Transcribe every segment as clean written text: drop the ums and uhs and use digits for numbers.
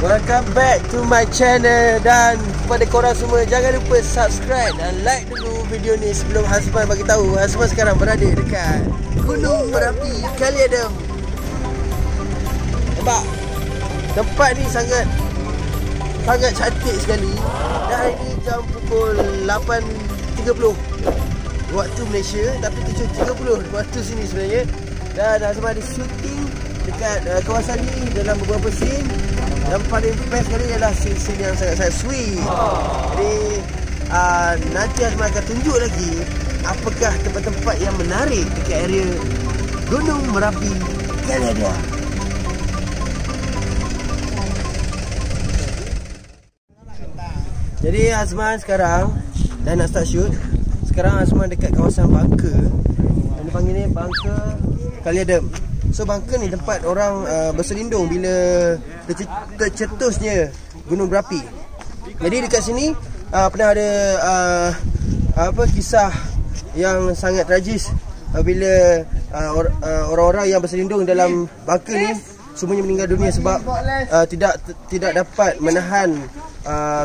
Welcome back to my channel. Dan kepada korang semua, jangan lupa subscribe dan like dulu video ni sebelum Hazman bagi tahu. Hazman sekarang berada dekat Gunung Merapi Kaliadem. Nampak? Tempat ni sangat sangat cantik sekali. Dan hari ni jam pukul 8.30 waktu Malaysia, tapi 7.30 waktu sini sebenarnya. Dan Hazman ada syuting dekat kawasan ni dalam beberapa scene. Yang paling best sekali ialah scene yang sangat-sangat sweet. Jadi nanti Hazman akan tunjuk lagi apakah tempat-tempat yang menarik dekat area Gunung Merapi Kaliadem. Jadi Hazman sekarang dah nak start shoot. Sekarang Hazman dekat kawasan Bangka, yang dipanggil ni Bangka Kaliadem. So Bangka ni tempat orang berselindung bila tercetusnya Gunung Merapi. Jadi dekat sini pernah ada kisah yang sangat tragis bila orang-orang yang berselindung dalam Bangka ni semuanya meninggal dunia sebab tidak dapat menahan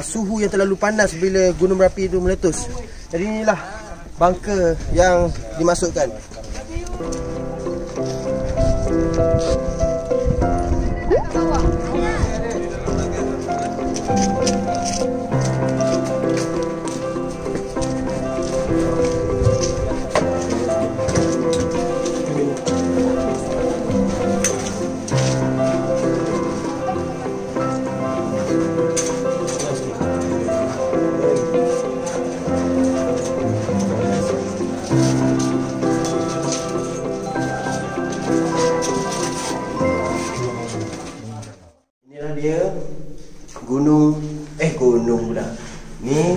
suhu yang terlalu panas bila Gunung Merapi itu meletus. Jadi inilah Bangka yang dimasukkan.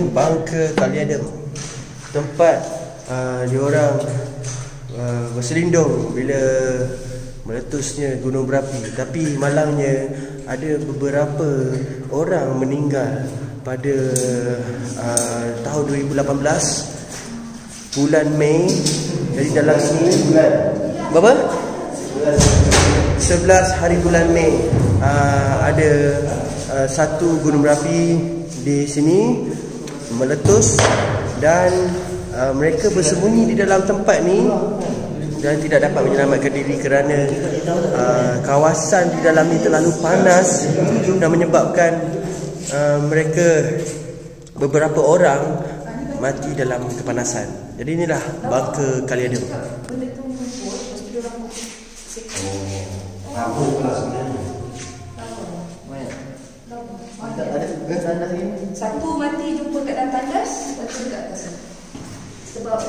Bangka Kaliadem, tempat diorang berselindung bila meletusnya Gunung Merapi. Tapi malangnya ada beberapa orang meninggal pada tahun 2018 bulan Mei. Jadi dalam sini bulan berapa? 11 hari bulan Mei ada satu Gunung Merapi di sini meletus dan mereka bersembunyi di dalam tempat ni dan tidak dapat menyelamatkan diri kerana kawasan di dalam ni terlalu panas dan menyebabkan mereka beberapa orang mati dalam kepanasan. Jadi inilah Bangka Kaliadem. Satu mati jumpa kat dalam tandas, satu dekat atas. Sebab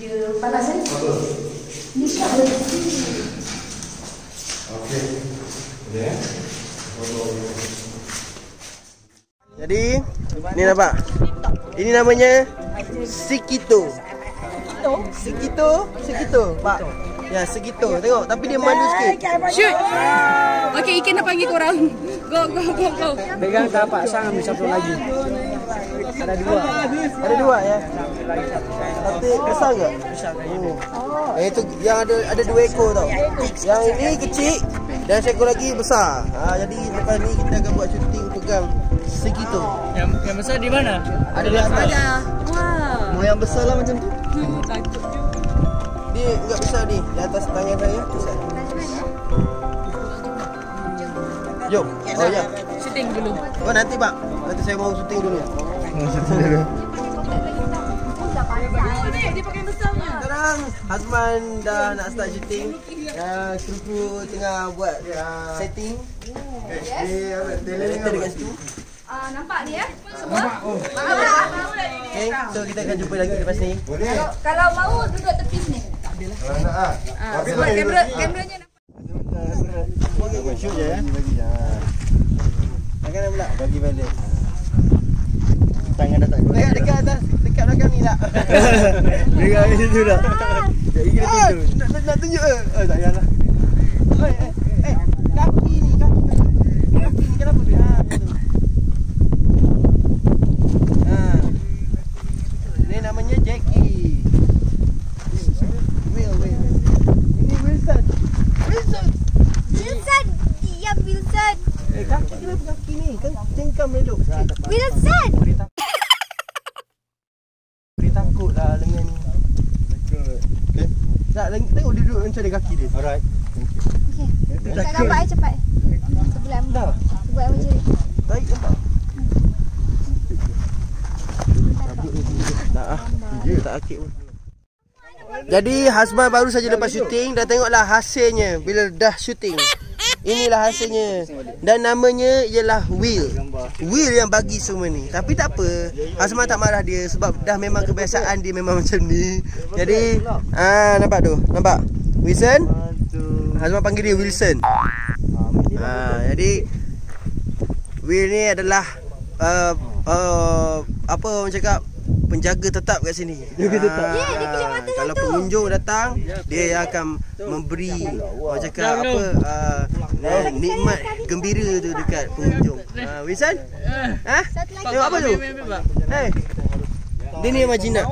dia panas kan? Apa? Ni syak lagi. Okey. Boleh eh? Jadi, ni nampak? Ini namanya Sikito. Sikito? Sikito, Pak. Ya, Sikito. Tengok, tapi dia malu sikit. Shoot! Okey, ikan dah panggil korang. Go. Pegang tak apa, sang ambil satu lagi. Ada dua ya. Tapi besar ke? Besar. Oh. Itu yang ada dua ekor tau. Yang ini kecil dan seekor lagi besar. Jadi lepas ni kita akan buat syuting pegang Sikito. Yang besar di mana? Ada di atas. Wah. Yang besar lah macam tu. Takut je. Dia enggak besar ni. Di atas tangan saya besar. Jom. Oh ya. Syuting dulu. Oh nanti pak. Nanti saya mau syuting dulu ya. Dia pakai besarnya. Sekarang Hazman dah nak start syuting. Kru tengah buat setting. Dia tengah dengan situ. nampak ni ya? Semua? Okey, so kita akan jumpa lagi lepas ni. Kalau mau duduk tepi sini. Tak adalah. Sebab kameranya nampak. Buang shoot je ya. Tangan pula bagi balik. Tangan dah tak boleh. Dekat atas, dekat belakang ni tak. Dekat situ dah. Jadi kita tunjuk. Nak tunjuk ke? Oh, tak payahlah. Kaki ni, kaki ni kenapa tu? Ini namanya Jackie. Will. Ini Wilson. Ya, Wilson. Kaki kenapa kaki ni? Kan cengkam elok. Wilson. Boleh takutlah lengan ni. Okay. Tak, tengok duduk macam ada kaki dia. Alright. Okay. Tak nampak air cepat. Sebelah. Buat macam ni. Baik nampak. Tak akik pun. Jadi Hazman baru saja lepas syuting. Dan tengoklah hasilnya bila dah syuting. Inilah hasilnya. Dan namanya ialah Will. Will yang bagi semua ni. Tapi tak apa, Hazman tak marah dia. Sebab dah memang kebiasaan dia memang macam ni. Jadi nampak tu? Nampak? Wilson? Hazman panggil dia Wilson. Jadi Will ni adalah apa orang cakap, penjaga tetap kat sini. Kalau pengunjung datang, dia akan memberi orang cakap apa nikmat gembira tu dekat pengunjung. Wilson? Tengok apa tu? Hey. Dia ni memang jinak.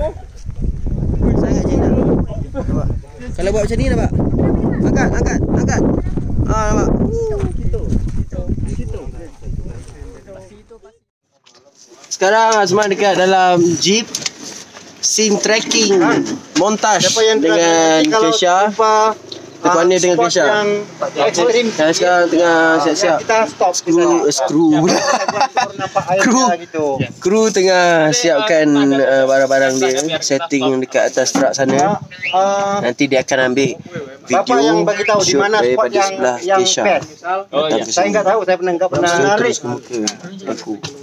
Sangat jinak. Nampak? Kalau buat macam ni nampak? Angkat. Nampak. Situ. Sekarang Hazman dekat dalam jeep. Scene tracking montage dengan Keisha. Tengku Hanif dengan Keisha sekarang tengah siap-siap. Kru tengah siapkan barang-barang dia. Setting dekat atas truk sana. Nanti dia akan ambil video yang bagi tahu di mana spot yang best. Saya enggak tahu, saya pernah narik.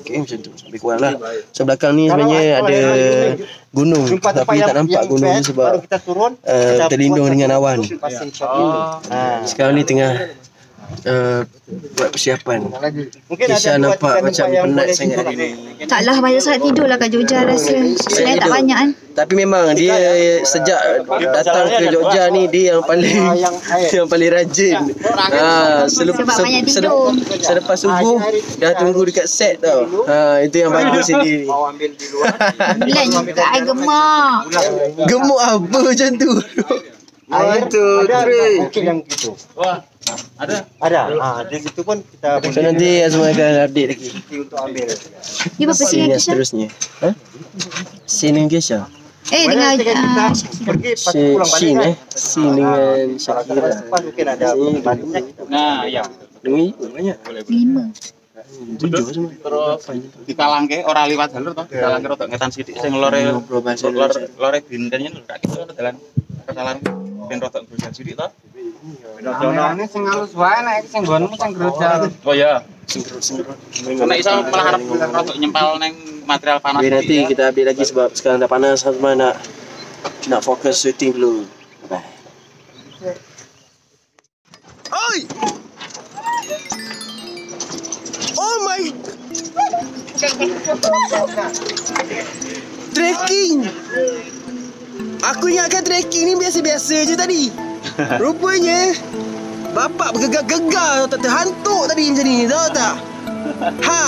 Okey, macam tu. Lebih kuranglah. Sebelah belakang ni sebenarnya ada gunung, tapi tak nampak gunung ni sebab terlindung dengan awan. Sekarang ni tengah buat persiapan. Keisha nampak macam penat sangat hari ni. Taklah, banyak sangat tidur lah kat Jogja rasa. Sebenarnya tak banyak kan. Tapi memang dia sejak datang ke Jogja ni, dia yang paling rajin. Selepas subuh dah tunggu dekat set tau. Itu yang bagus sendiri. Bila juga I gemuk. Gemuk apa macam tu? Itu mungkin yang gitu. Ada. Di situ pun kita so, nanti Hazman akan update lagi untuk ambil. Dia apa sini seterusnya? Sini Keisha. Dengan pergi pasti pulang balik kan. Sini dengan Syakira. Mungkin ada banyak. Nah, ya. Ini banyak. 5. Terus ditalang ke orang lewat jalur toh. Ditalang ke rotok ngetan sithik sing lore bintennya lho tak kira dalan. Dalan ben rotok ngetan sithik toh. Ini sing halus wae nek sing nggonmu sing gerojal. Oh ya, sing gerojal. Nek iso malah arep rotok nyempal nang material panas. Nanti kita ambil lagi sebab sekarang dah panas, Hazman nak fokus syuting dulu. Bye. Oi! Oh my! Trekking! Aku ingatkan trekking ni biasa-biasa je tadi. Rupanya bapak bergegar-gegar, tak terhantuk tadi macam ni, tahu tak? Ha!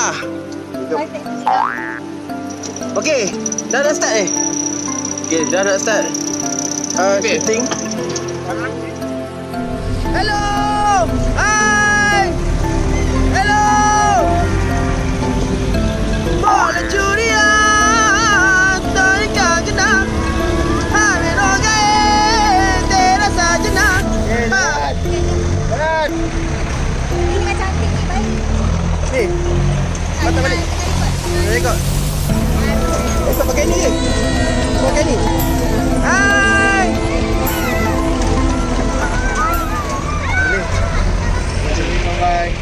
Okey, dah nak start eh? Okey, dah nak start shooting. Hello! Hai! Hello! Bola curia tarikan genang. Ni patah balik. Rekod. Esok pakai ni je. Pakai ni. Hai. Boleh. Bye.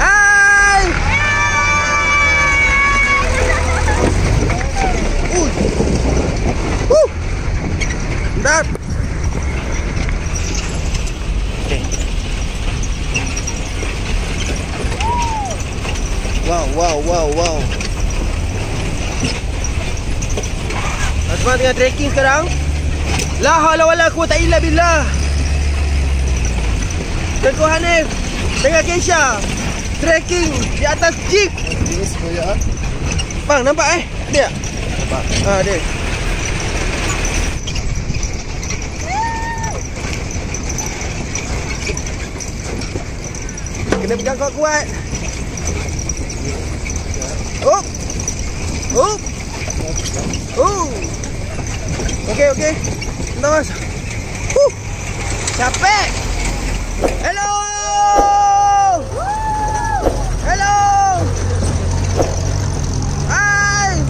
Hai. Wow. Hazman tengah trekking sekarang. La haula wala quwwata illa billah. Tengku Hanif dengan Keisha trekking di atas jeep. Ini semuanya. Bang nampak Dia. Nampak. Ha dia. Kena pegang kuat-kuat. Oh. Okey. Terus. Capek. Hello. Hai.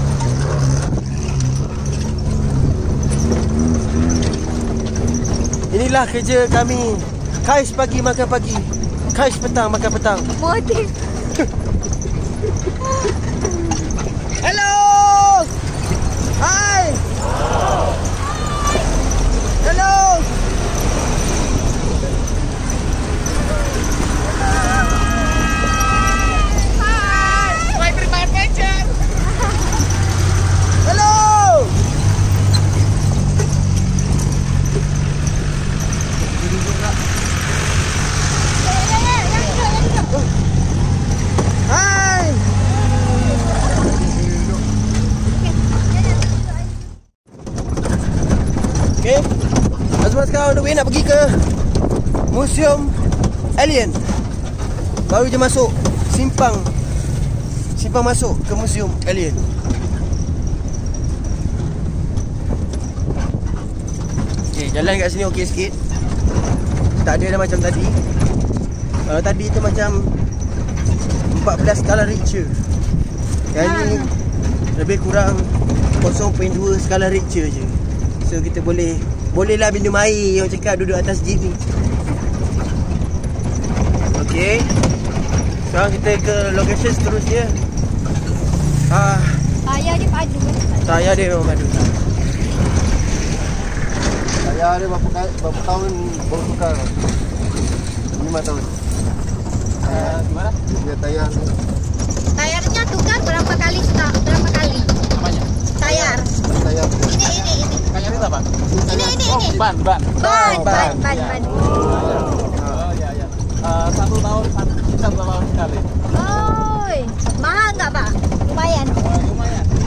Inilah kerja kami. Kais pagi makan pagi. Kais petang makan petang. Motif. Hello. Hai. Hello. Hai. Saya terima pecah. Hello. Sekarang on the way nak pergi ke Museum Alien. Baru je masuk Simpang masuk ke Museum Alien. Okay, jalan kat sini okey sikit. Tak ada dah macam tadi. Kalau tadi tu macam 14 skala Richter. Yang ni lebih kurang 0.2 skala Richter je. So kita bolehlah minum air, orang cakap duduk atas jeep ni. Okey. Sekarang kita ke lokasi seterusnya. Tayar dia memang padu. Tayar dia berapa tahun baru tukar? 5 tahun. Gimana? Dia tayar. Tayarnya tukar berapa kali? Namanya? Tayar. Ini. Kayaknya apa? Ini. Ban. Oh, ya. 1 tahun sekali. Oi. Mahal enggak, Pak? Lumayan.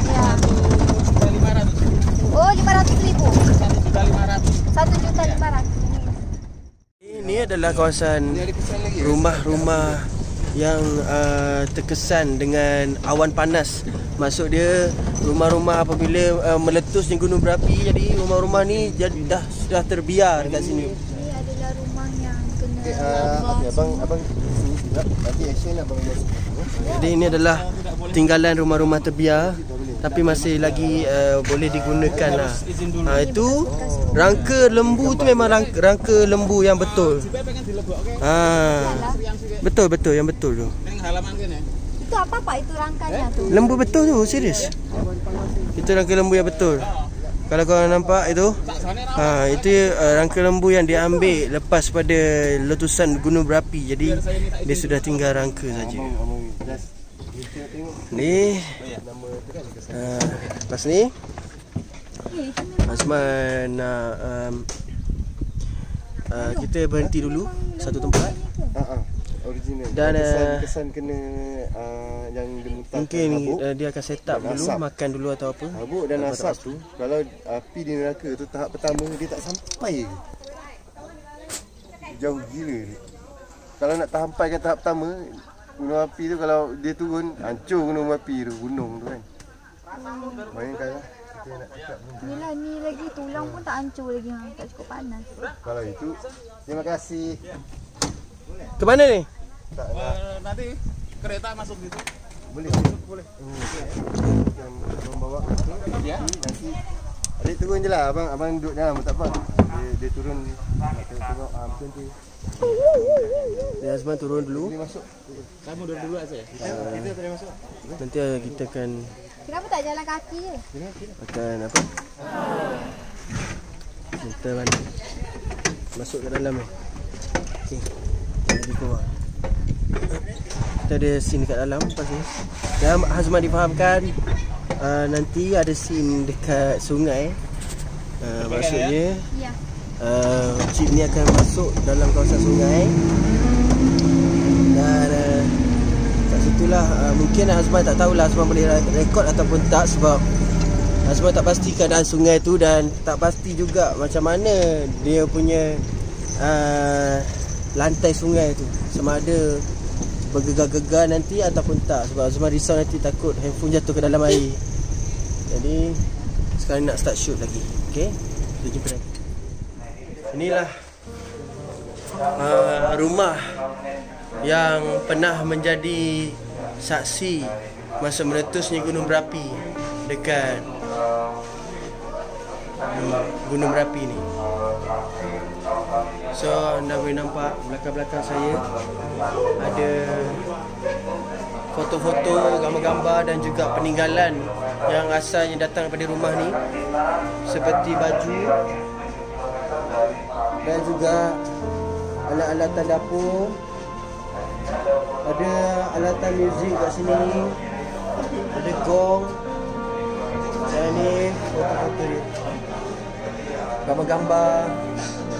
Ya. 1.500. Oh, 500,000. 1.500. Ini adalah kawasan rumah-rumah yang terkesan dengan awan panas. Maksud dia rumah-rumah apabila meletusnya Gunung Merapi, jadi rumah-rumah ni jadi dah terbiar dekat sini. Ini adalah rumah yang kena abang sini juga. Nanti action abang buat. Jadi ini adalah tinggalan rumah-rumah terbiar tapi masih lagi boleh digunakan lah. Itu rangka lembu tu memang rangka lembu yang betul. Betul yang betul tu. Halaman kena. Itu apa Pak? Itu rangkanya tu. Lembu betul tu, serius. Itu rangka lembu yang betul. Kalau kau nampak itu, itu rangka lembu yang diambil lepas pada letusan Gunung Merapi. Jadi dia sudah tinggal rangka saja. Ni, lepas ni, Hazman nak kita berhenti dulu satu tempat. Original. Dan kesan kena yang dimuntahkan mungkin habuk, dia akan set up dulu asap. Makan dulu atau apa habuk dan asap tu. Kalau api di neraka tu tahap pertama dia tak sampai, jauh gila dia. Kalau nak tahampaikan tahap pertama gunung api tu, kalau dia turun hancur gunung api tu, gunung tu kan. Bayangkan lah. Inilah ni lagi tulang pun tak hancur lagi, tak cukup panas. Kalau itu terima kasih. Ke mana ni? Nanti kereta masuk gitu. Boleh. Abang bawa tu. Ya. Nanti adik turun je lah. Abang duduk dalam tak apa. Dia turun. Tengok macam tu. Dia Hazman turun dulu. Boleh masuk. Kamu duduk dulu aja. Kita tak boleh masuk. Nanti kita akan. Kenapa tak jalan kaki je? Akan apa? Kita balik. Masuk ke dalam ni. Okey. Kita ada scene kat dalam lepas ni. Dan Hazman difahamkan nanti ada scene dekat sungai. Maksudnya Cik ni akan masuk dalam kawasan sungai. Dan kat situlah mungkin Hazman tak tahulah Hazman boleh rekod ataupun tak, sebab Hazman tak pasti keadaan sungai tu. Dan tak pasti juga macam mana dia punya lantai sungai tu, sama ada bergegar-gegar nanti ataupun tak, sebab Hazman risau nanti takut handphone jatuh ke dalam air. Jadi sekarang nak start shoot lagi. Okay, kita jumpa lagi. Inilah rumah yang pernah menjadi saksi masa meletusnya Gunung Merapi dekat Gunung Merapi ni. So anda boleh nampak belakang-belakang saya ada foto-foto, gambar-gambar dan juga peninggalan yang asalnya datang daripada rumah ni, seperti baju dan juga alat-alatan dapur. Ada alatan muzik kat sini, ada gong. Dan ni foto-foto dia, gambar-gambar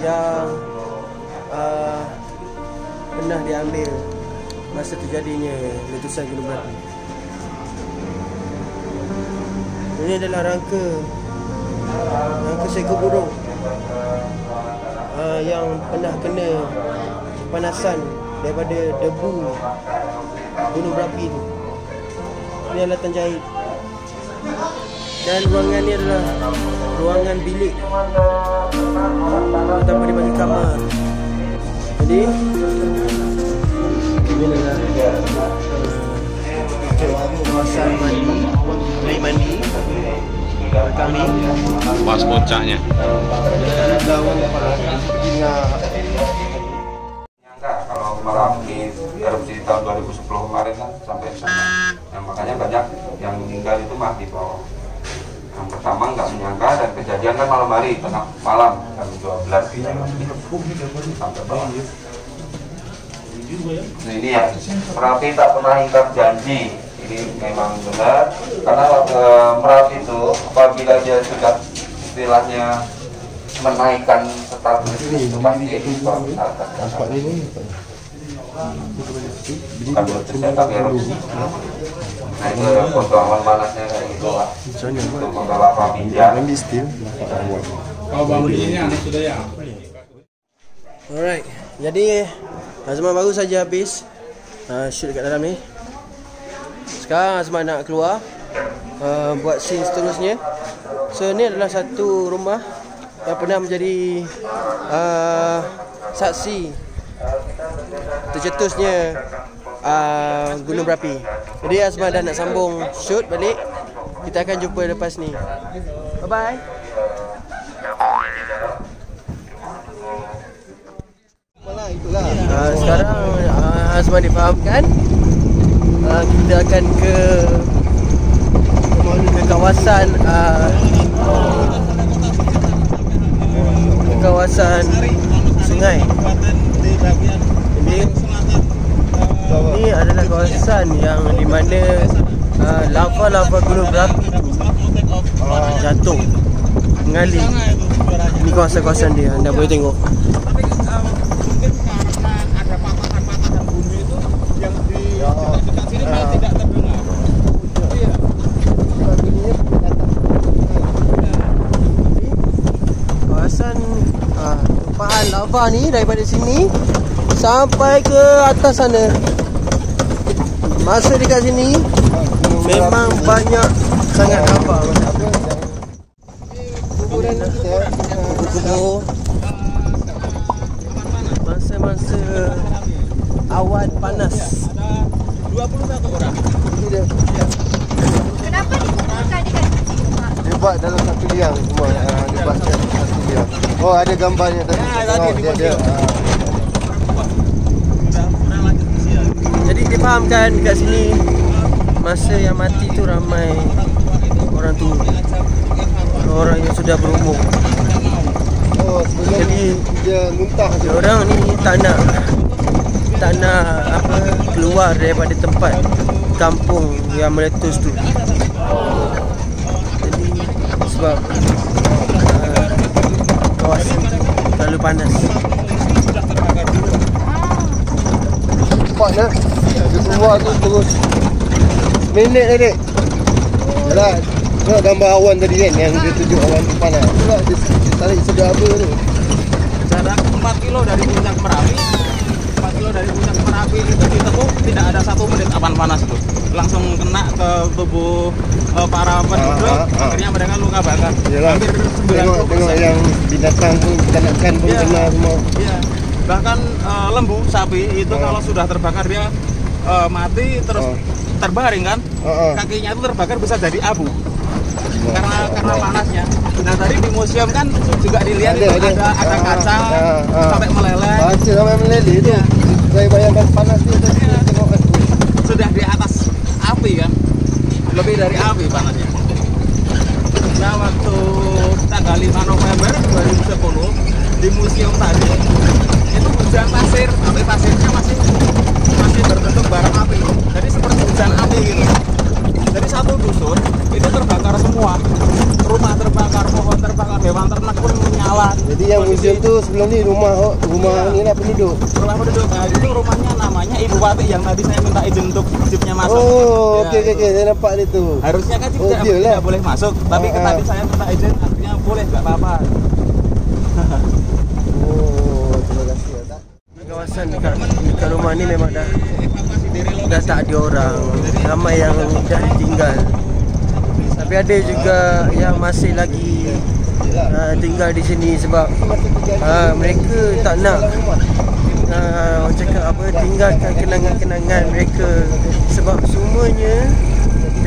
yang pernah diambil masa terjadinya letusan Gunung Merapi. Ini adalah rangka seekor burung yang pernah kena panasan daripada debu Gunung Merapi tu. Ini alatan jahit. Dan ruangan ni adalah ruangan bilik tanpa dibagi kamar. Jadi ini adalah kawasan mandi. Kami pas puncaknya nyangka kalau Merapi erupsi tahun 2010 kemarin lah sampai sana. Nah, makanya banyak yang meninggal itu mah di bawah. Yang pertama nggak menyangka, dan kejadian kan malam hari, tengah malam jam 12 sampai bawah. Nah ini ya, Merapi tak pernah ingkar janji. Ini memang benar, karena Merapi itu apabila dia sudah istilahnya menaikkan stabilitas itu pasti ekspor ini bukan bercerai tapi erupsi. Nah itu ada foto awan panasnya kayak gitu lah, untuk mengalap pinjam. Kalau bangun ini anak sudah ya. Alright, jadi Hazman baru saja habis shoot kat dalam ni. Sekarang Hazman nak keluar buat scene seterusnya. So ni adalah satu rumah yang pernah menjadi saksi tercetusnya Gunung Merapi. Jadi Hazman dah nak sambung shoot balik. Kita akan jumpa lepas ni. Bye bye. Sekarang Hazman difahamkan kita akan ke kawasan sungai. Jadi ini adalah kawasan yang di mana lava-lava Gunung Merapi jatuh mengalir. Ini kawasan-kawasan dia, anda boleh tengok. Lava ni daripada sini sampai ke atas sana. Masuk dekat sini memang banyak sangat lava. Kubur masa-masa awan panas. Kenapa dikumpulkan dekat sini? Dia buat dalam satu liang semua. Dia buat dalam satu liang. Oh, ada gambarnya tadi. Dia. Jadi difahamkan dekat sini masa yang mati tu ramai orang tua, orang yang sudah berumur. Oh, jadi dia muntah je. Orang ni tak nak keluar daripada tempat kampung yang meletus tu. Jadi sebab kawasan terlalu panas. Cepat nak keluar tu terus minit tadi. Yalah, tengok gambar awan tadi kan yang dia tunjuk awan tu panas. Itulah dia tarik sedar apa tu. Jarak 4 kilo dari puncak Merapi. 4 kilo dari puncak Merapi itu ditekuk tidak ada 1 menit awan panas tu. Langsung kena ke tubuh para penduduk. Akhirnya mereka luka bakar. Hampir 90%. Tengok yang binatang pun, binatang pun kena semua. Iya. Bahkan lembu sapi itu kalau sudah terbakar dia mati terus terbaring kan, kakinya itu terbakar bisa jadi abu karena panasnya. Nah tadi di museum kan juga dilihat ada kaca sampai meleleh. Kaca sampai meleleh itu. Ya. Saya bayangkan panas itu. Ya. Sudah di atas api kan, lebih dari api panasnya. Nah waktu tanggal 5 November 2010 di museum tadi itu hujan pasir, tapi pasirnya masih berbentuk bara api. Jadi seperti hujan api gitu. Jadi satu dusun itu terbakar semua, rumah terbakar, pohon terbakar, hewan ternak pun menyala. Jadi yang museum itu sebelum ini rumah ini penduduk. Rumah penduduk. Nah, itu rumahnya namanya Ibu Wati yang tadi saya minta izin untuk jeepnya masuk. Oh, ya, okey, saya nampak dia tu. Harusnya kan tidak boleh masuk, tapi tadi saya minta izin akhirnya boleh, enggak apa-apa. Oh, terima kasih ya, tak. Kawasan dekat rumah ini memang dah tak ada orang. Ramai yang dah tinggal. Tapi ada juga yang masih lagi tinggal di sini sebab mereka tak nak tinggalkan kenangan-kenangan mereka. Sebab semuanya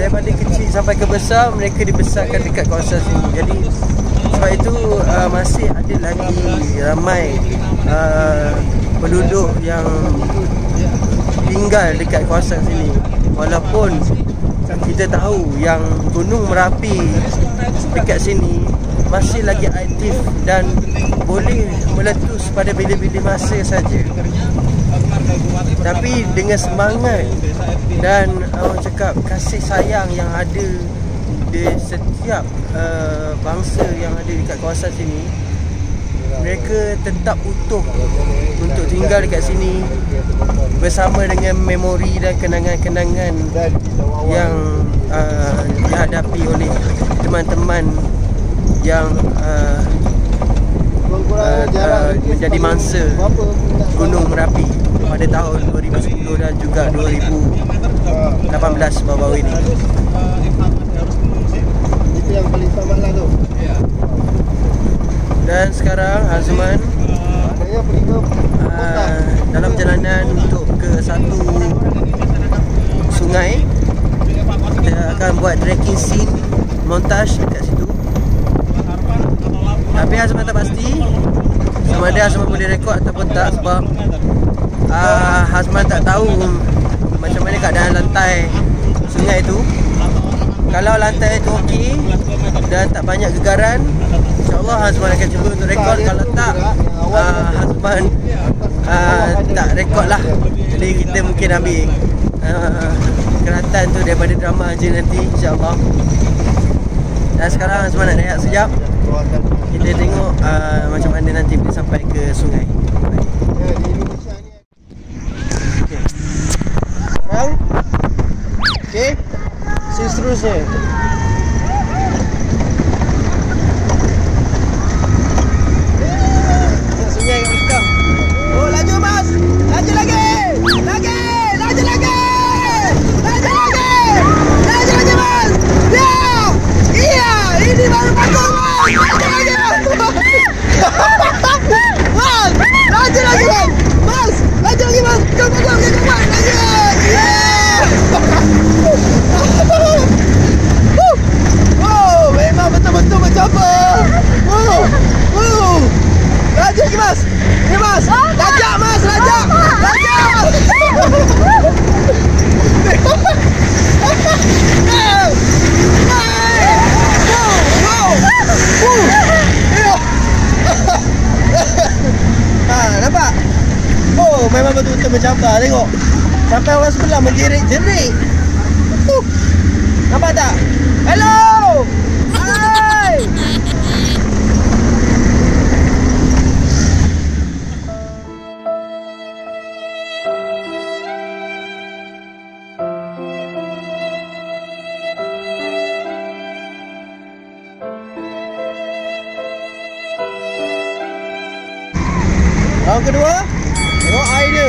daripada kecil sampai ke besar mereka dibesarkan dekat kawasan sini. Jadi sebab itu masih ada lagi ramai penduduk yang tinggal dekat kawasan sini. Walaupun kita tahu yang Gunung Merapi dekat sini masih lagi aktif dan boleh meletus pada bila-bila masa saja. Tapi dengan semangat dan kasih sayang yang ada di setiap bangsa yang ada dekat kawasan sini, mereka tetap utuh untuk tinggal dekat sini bersama dengan memori dan kenangan-kenangan yang dihadapi oleh teman-teman yang menjadi mangsa Gunung Merapi pada tahun 2010 dan juga 2018 bawah ini. Itu yang paling sama lah tu. Dan sekarang Hazman dalam perjalanan untuk ke satu sungai. Kita akan buat trekking scene montage dekat situ. Tapi Hazman tak pasti sama ada Hazman boleh rekod ataupun tak sebab Hazman tak tahu macam mana keadaan lantai sungai itu. Kalau lantai itu okey dan tak banyak gegaran, InsyaAllah Hazman akan cuba untuk rekod. Kalau tak, Hazman tak rekod lah. Jadi kita mungkin ambil keratan tu daripada drama je nanti, InsyaAllah. Dan sekarang Hazman nak rehat sekejap. Kita tengok macam mana nanti boleh sampai ke sungai. Sekarang okay, seterusnya betul-betul mencabar. Tengok sampai orang sebelah menjerit-jerit. Nampak tak? Hello. Hai. Round kedua. Tengok air dia.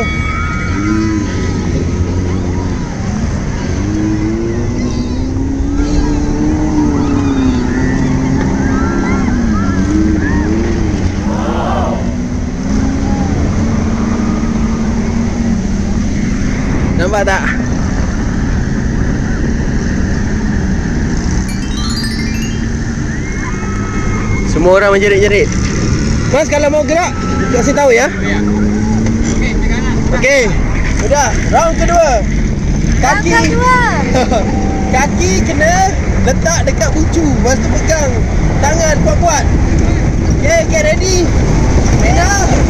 Nampak tak? Semua orang menjerit-jerit. Mas, kalau mau gerak, kasih tahu ya. Okey, sudah. Round kedua. Kaki kaki kena letak dekat bucu. Mas tu pegang tangan kuat-kuat. Okey, get ready. Ready.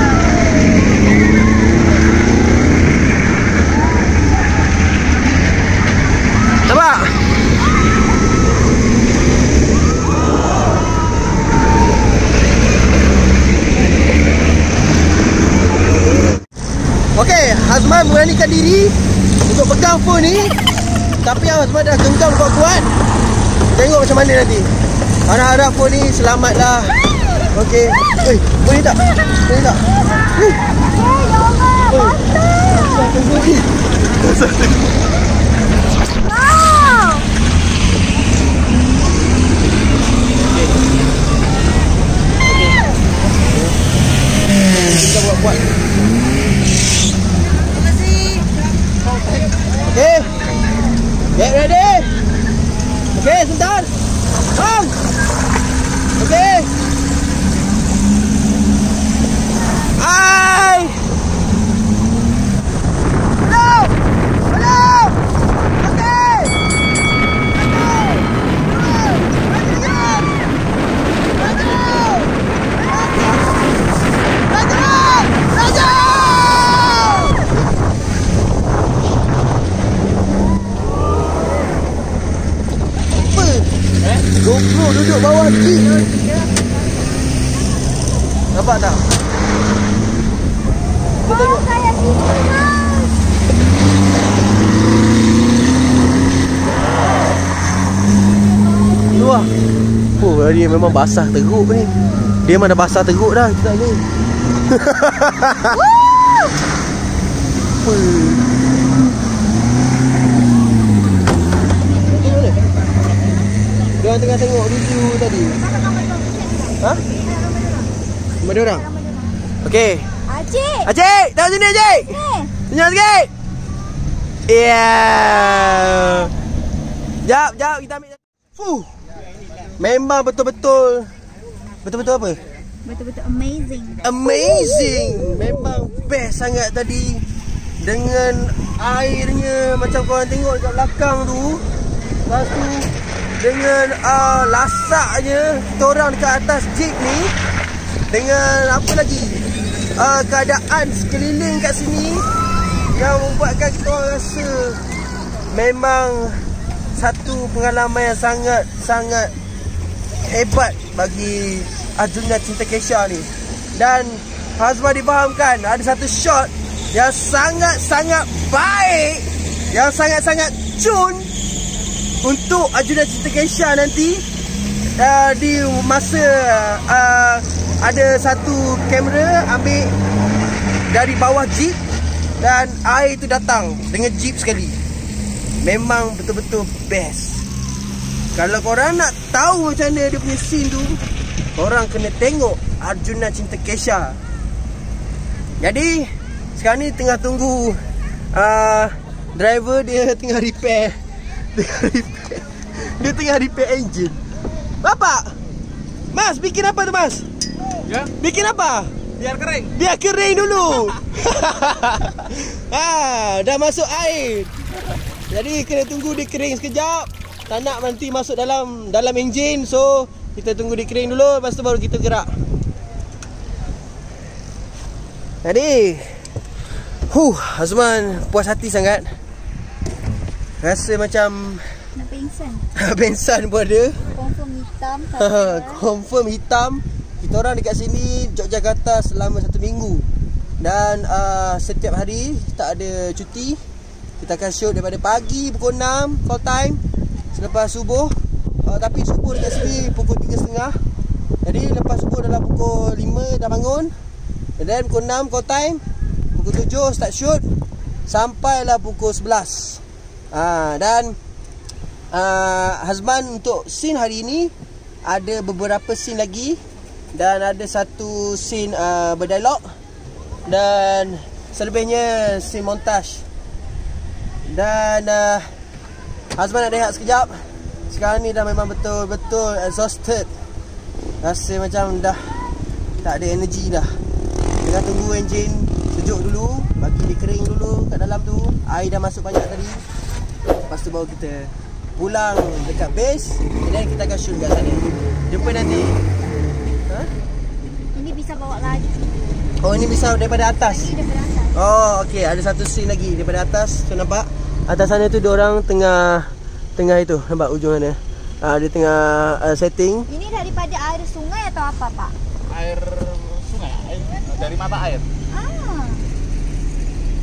Hazman beranikan diri untuk pegang phone ni. Tapi Hazman dah genggam kuat-kuat. Tengok macam mana nanti. Harap-harap phone ni selamatlah. Okey. Oi, boleh tak? Boleh tak? Oi. Kita buat kuat. Okay, get ready. Okay, sebentar. Hang. Okay. Hai. Hello. Hello. Okay. Let's go. GoPro duduk bawah kaki. Nampak tak? Kita tengok. Luar. Oh, hari memang basah teruk ni. Dia memang dah basah teruk dah kita ni. Dia tengah tengok review tadi. Ha? Mana orang? Okey. Acik. Acik, tahu sini Acik. Senyum sikit. Yeah. Jap, kita ambil. Memang betul-betul apa? Betul-betul amazing. Amazing. Memang best sangat tadi. Dengan airnya macam korang tengok dekat belakang tu. Lepas tu dengan lasaknya kita orang dekat atas jeep ni, dengan apa lagi keadaan sekeliling kat sini yang membuatkan kita orang rasa memang satu pengalaman yang sangat-sangat hebat bagi Arjuna Cinta Keisha ni. Dan Hazman dipahamkan ada satu shot yang sangat-sangat baik, yang sangat-sangat cun untuk Arjuna Cinta Keisha nanti. Di masa ada satu kamera ambil dari bawah jeep dan air tu datang dengan jeep sekali. Memang betul-betul best. Kalau korang nak tahu macam mana dia punya scene tu, korang kena tengok Arjuna Cinta Keisha. Jadi Sekarang ni tengah tunggu driver dia tengah repair. Dia tengah repair engine. Bapak, Mas bikin apa tu Mas? Ya. Bikin apa? Biar kering. Biar kering dulu. Dah masuk air. Jadi kena tunggu dia kering sekejap. Tak nak nanti masuk dalam enjin. So kita tunggu dia kering dulu, lepas tu baru kita gerak. Jadi Hazman puas hati sangat. Rasa macam nak pengsan. Pengsan pun ada. Confirm hitam. Confirm hitam. Kita orang dekat sini Yogyakarta selama 1 minggu. Dan setiap hari tak ada cuti. Kita akan shoot daripada pagi pukul 6 call time, selepas subuh. Tapi subuh dekat sini pukul 3.30. Jadi lepas subuh dalam pukul 5 dah bangun. And then pukul 6 call time, pukul 7 start shoot, sampailah pukul 11. Dan Hazman untuk scene hari ini ada beberapa scene lagi. Dan ada satu scene berdialog. Dan selebihnya scene montage. Dan Hazman nak rehat sekejap. Sekarang ni dah memang betul-betul exhausted. Rasa macam dah tak ada energy dah. Tengah tunggu enjin sejuk dulu, bagi dia kering dulu kat dalam tu. Air dah masuk banyak tadi. Lepas tu baru kita pulang dekat base. Dan kita akan shoot kat sana. Jumpa nanti. Ini bisa bawa laju. Oh, ini bisa daripada atas. Oh, okey, ada satu scene lagi daripada atas. So nampak atas sana tu diorang tengah itu. Nampak ujung sana. Dia tengah setting. Ini daripada air sungai atau apa, Pak? Air sungai. Dari mata air.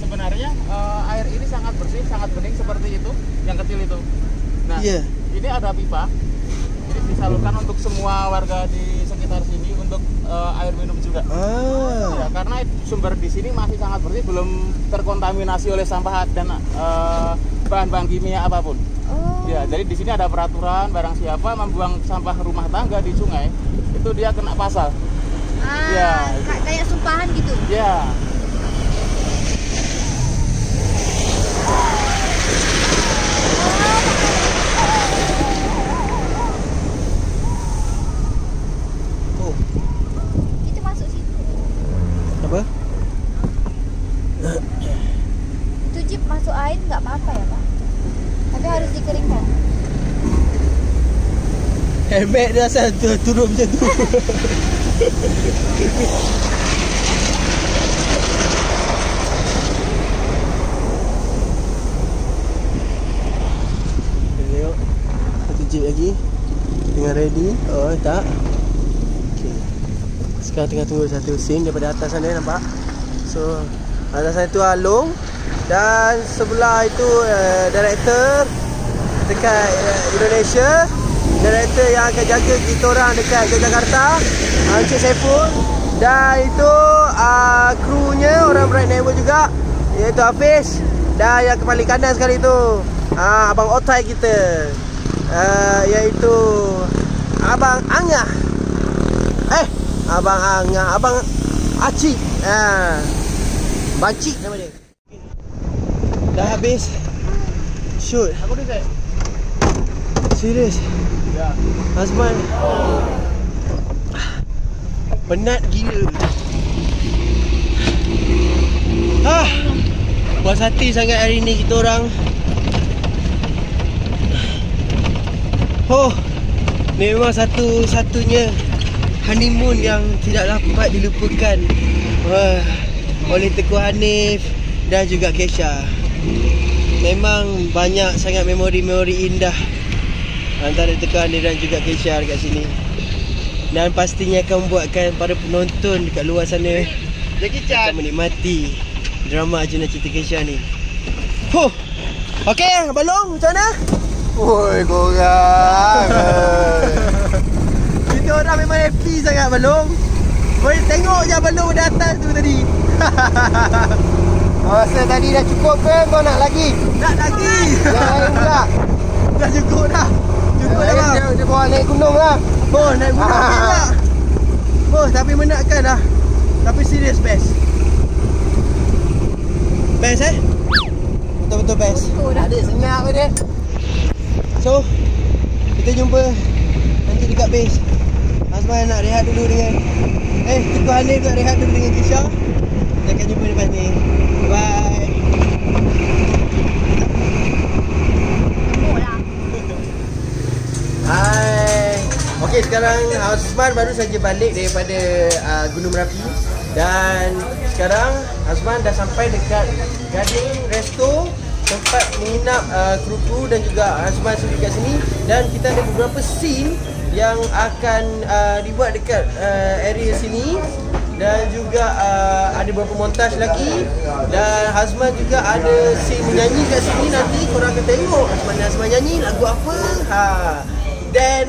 Sebenarnya air ini sangat bersih, sangat bening seperti itu, yang kecil itu. Nah, yeah. Ini ada pipa. Ini disalurkan untuk semua warga di sekitar sini untuk air minum juga. Ya, karena sumber di sini masih sangat bersih, belum terkontaminasi oleh sampah dan bahan-bahan kimia apapun. Ya, jadi di sini ada peraturan, barang siapa membuang sampah rumah tangga di sungai, itu dia kena pasal. Ya, kayak sumpahan gitu. Ya. Helmet dia rasa turun macam tu. Tengok. Satu jeep lagi. Tengah ready. Oh tak. Okey. Sekarang tengah tunggu satu scene daripada atas sana, nampak. So atas sana tu Along. Dan sebelah itu director dekat Indonesia. Director yang akan jaga kita orang dekat Yogyakarta, Encik Saiful. Dan itu krunya orang Bright Network juga, iaitu Hafiz. Dan yang kembali kanan sekali itu Abang Otai kita, iaitu Abang Angah. Abang Angah, Abang Acik, Bancik nama dia. Dah habis shoot. Aku dah serius. Hazman penat gila. Puas hati sangat hari ni kita orang. Memang satu-satunya honeymoon yang tidak dapat dilupakan oleh Tengku Hanif dan juga Keisha. Memang banyak sangat memori-memori indah antara Tengku Hanif dan juga Keisha dekat sini. Dan pastinya akan membuatkan para penonton dekat luar sana akan menikmati drama Arjuna Cinta Keisha ni. Okey, Abang Long macam mana? Oi, korang. Kita orang memang happy sangat, Abang Long. Boleh tengok je Abang Long dari atas tu tadi. Masa tadi dah cukup kan? Kau nak lagi? Nak lagi. Yang lain pula. Dah cukup dah. Dia bawa naik gunung lah. Bos naik gunung juga. Bos tapi menakkan lah. Tapi serius best. Best eh? Betul-betul best. Ada senyap ke dia. So kita jumpa nanti dekat base. Hazman nak rehat dulu dengan Tengku Hanif nak rehat dulu dengan Keisha. Kita akan jumpa lepas ni. Bye. Hai. Okey, sekarang Hazman baru saja balik daripada Gunung Merapi. Dan sekarang Hazman dah sampai dekat Gading Resto, tempat menginap kru-kru dan juga Hazman sendiri kat sini. Dan kita ada beberapa scene yang akan dibuat dekat area sini. Dan juga ada beberapa montaj lagi. Dan Hazman juga ada scene menyanyi kat sini. Nanti korang akan tengok Hazman nyanyi lagu apa. Dan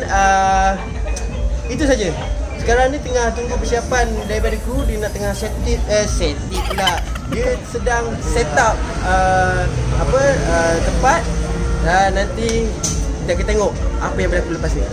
itu saja. Sekarang ni tengah tunggu persiapan daripada kru. Dia nak tengah set it pula. Dia sedang set up tempat. Dan nanti kita akan tengok apa yang berlaku lepas ni.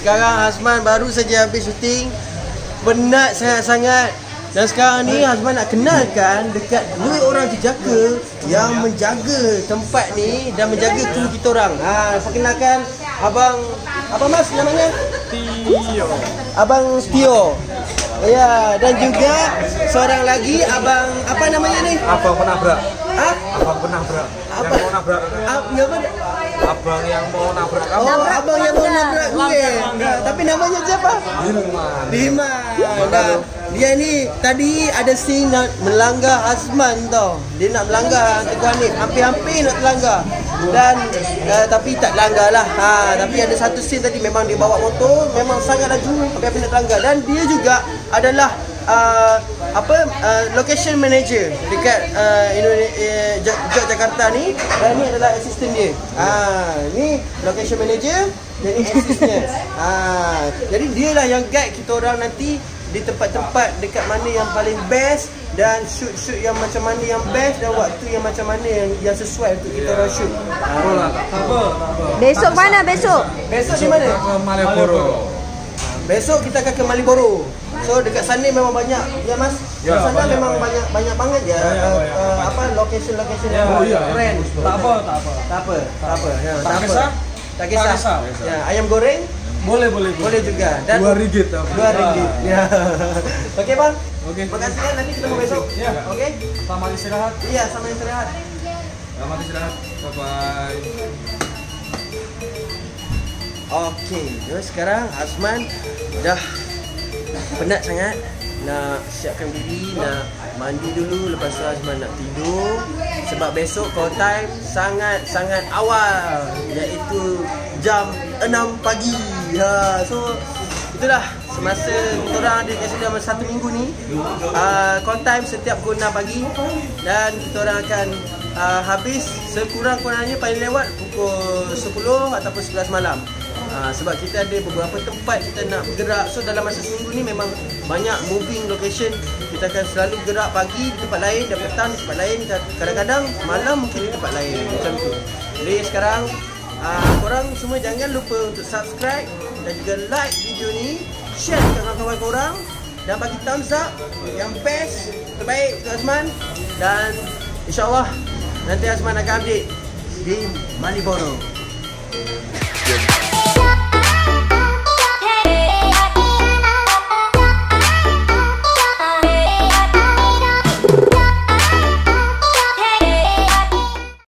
Sekarang Hazman baru saja habis syuting. Penat sangat-sangat. Dan sekarang ni Hazman nak kenalkan dekat dua orang penjaga yang menjaga tempat ni dan menjaga kru kita orang. Perkenalkan Abang Mas namanya? Tio. Abang Stio. Ya, dan juga seorang lagi abang apa namanya ni? Abang Penabrak. Abang Penabrak. Abang Penabrak. Abang yang mau nabrak kamu. Oh, abang yang mau nabrak gue. Tapi namanya siapa? Diman. Nah, dia ni tadi ada scene nak melanggar Hazman tau. Dia nak melanggar Tengku Hanif. Hampir-hampir nak melanggar. Dan tapi tak langgar lah. Tapi ada satu scene tadi memang dia bawa motor, memang sangat laju, hampir-hampir nak langgar. Dan dia juga adalah location manager dekat Yogyakarta ni. Dan ni adalah assistant dia. Ni location manager, jadi assistantnya. Jadi dia lah yang guide kita orang nanti di tempat-tempat dekat mana yang paling best, dan shoot-shoot yang macam mana yang best, dan waktu yang macam mana yang sesuai untuk kita orang shoot. Besok mana besok? Besok di mana? Malioboro. Besok kita akan ke Malioboro. So dekat sana memang banyak ya mas. Ya, di sana memang banyak banget ya apa lokasi-lokasi yang keren. Tak apa. Ya, ayam goreng boleh juga. Dan RM2. Ya. Okey bang. Okey. Makasih ya, nanti ketemu besok. Ya. Okey. Selamat istirahat. Iya, selamat istirahat. Selamat istirahat. Bye bye. Okey, jadi sekarang Hazman dah penat sangat, nak siapkan diri, nak mandi dulu, lepas tu Hazman nak tidur sebab besok call time sangat awal, iaitu jam 6 pagi. Ha, so itulah semasa korang ada kat sini dalam 1 minggu ni, call time setiap pukul 6 pagi dan kita orang akan habis sekurang-kurangnya paling lewat pukul 10 ataupun 11 malam. Sebab kita ada beberapa tempat kita nak bergerak. So dalam masa seminggu ni memang banyak moving location. Kita akan selalu gerak pagi di tempat lain, dan petang di tempat lain, kadang-kadang malam mungkin di tempat lain, macam tu. Jadi sekarang korang semua jangan lupa untuk subscribe dan juga like video ni, share dengan kawan-kawan korang, dan bagi thumbs up yang best, terbaik untuk Hazman. Dan insyaAllah nanti Hazman akan update di Malioboro.